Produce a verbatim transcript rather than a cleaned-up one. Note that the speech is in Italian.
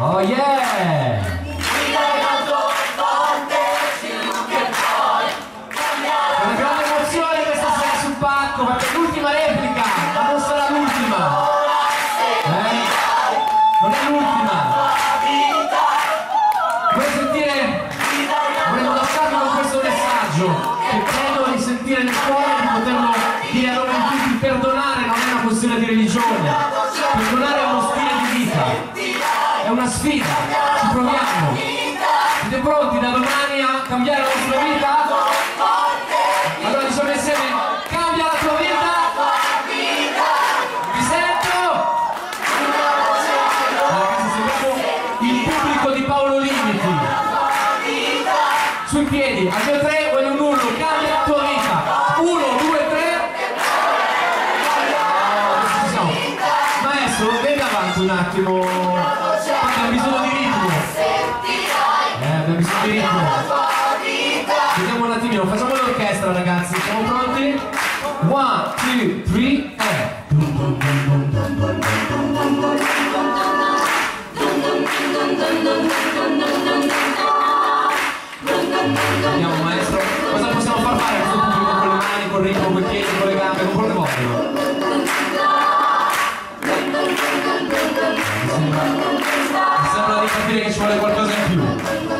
Oh yeah! Sfida, ci proviamo. Siete pronti da domani a cambiare la vostra vita? Allora diciamo insieme, cambia la tua vita. Vi sento? Allora ragazzi, sentiamo il pubblico di Paolo Limiti. Sui piedi, a due tre, voglio un urlo, cambia la tua vita. Uno, due, tre. Allora, maestro, venga avanti un attimo. Abbiamo bisogno di ritmo. Eh, abbiamo bisogno di ritmo. Vediamo un attimino, facciamo l'orchestra ragazzi, siamo pronti? one, two, three, e andiamo maestro, cosa possiamo far fare a questo pubblico con le mani, con il ritmo, con i piedi, con le gambe, con quello che vogliono? Mi sembra di capire che ci vuole qualcosa in più.